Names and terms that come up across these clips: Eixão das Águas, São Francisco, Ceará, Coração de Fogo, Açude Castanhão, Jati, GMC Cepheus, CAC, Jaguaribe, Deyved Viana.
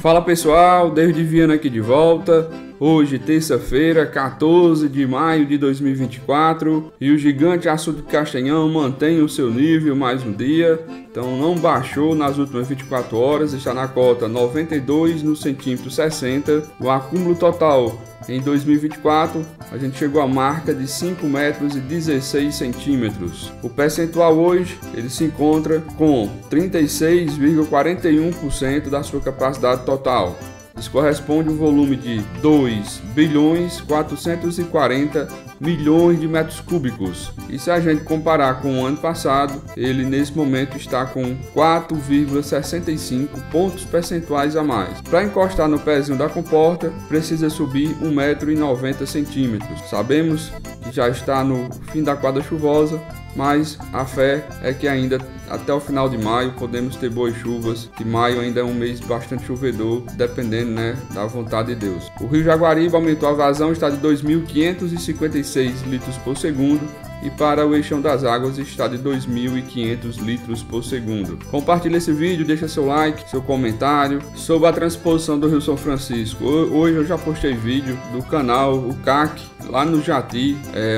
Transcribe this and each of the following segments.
Fala pessoal, Deyved Viana aqui de volta. Hoje, terça-feira, 14 de maio de 2024, e o gigante Açude Castanhão mantém o seu nível mais um dia, então não baixou nas últimas 24 horas, está na cota 92 no centímetro 60. O acúmulo total em 2024, a gente chegou à marca de 5 metros e 16 centímetros. O percentual hoje, ele se encontra com 36,41% da sua capacidade total. Isso corresponde a um volume de 2,440 bilhões de metros cúbicos. E se a gente comparar com o ano passado, ele nesse momento está com 4,65 pontos percentuais a mais. Para encostar no pezinho da comporta, precisa subir 1,90 m. Sabemos que já está no fim da quadra chuvosa, mas a fé é que ainda até o final de maio podemos ter boas chuvas, que maio ainda é um mês bastante chovedor, dependendo, da vontade de Deus. O rio Jaguaribe aumentou a vazão, está de 2.556 litros por segundo, e para o Eixão das Águas está de 2.500 litros por segundo. Compartilhe esse vídeo, deixa seu like, seu comentário. Sobre a transposição do rio São Francisco, hoje eu já postei vídeo do canal O CAC, lá no Jati,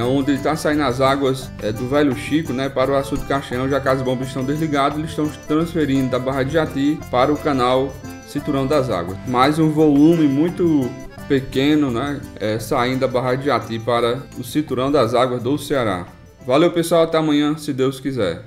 onde está saindo as águas do Velho Chico, para o Açude Castanhão, já que as bombas estão desligadas, eles estão transferindo da barra de Jati para o canal Cinturão das Águas. Mais um volume muito pequeno, saindo da barra de Jati para o Cinturão das Águas do Ceará. Valeu pessoal, até amanhã, se Deus quiser.